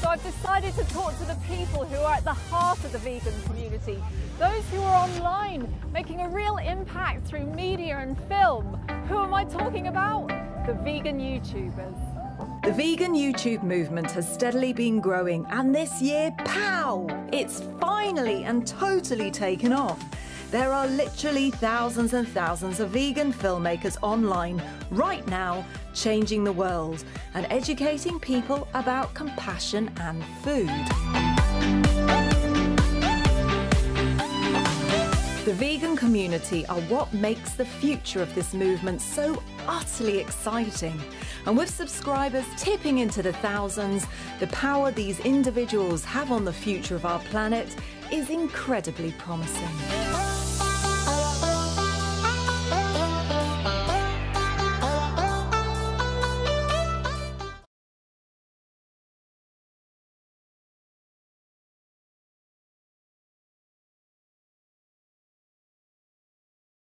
So I've decided to talk to the people who are at the heart of the vegan community, those who are online, making a real impact through media and film. Who am I talking about? The vegan YouTubers. The vegan YouTube movement has steadily been growing, and this year, pow! It's finally and totally taken off. There are literally thousands and thousands of vegan filmmakers online right now, changing the world and educating people about compassion and food. The vegan community are what makes the future of this movement so utterly exciting. And with subscribers tipping into the thousands, the power these individuals have on the future of our planet is incredibly promising.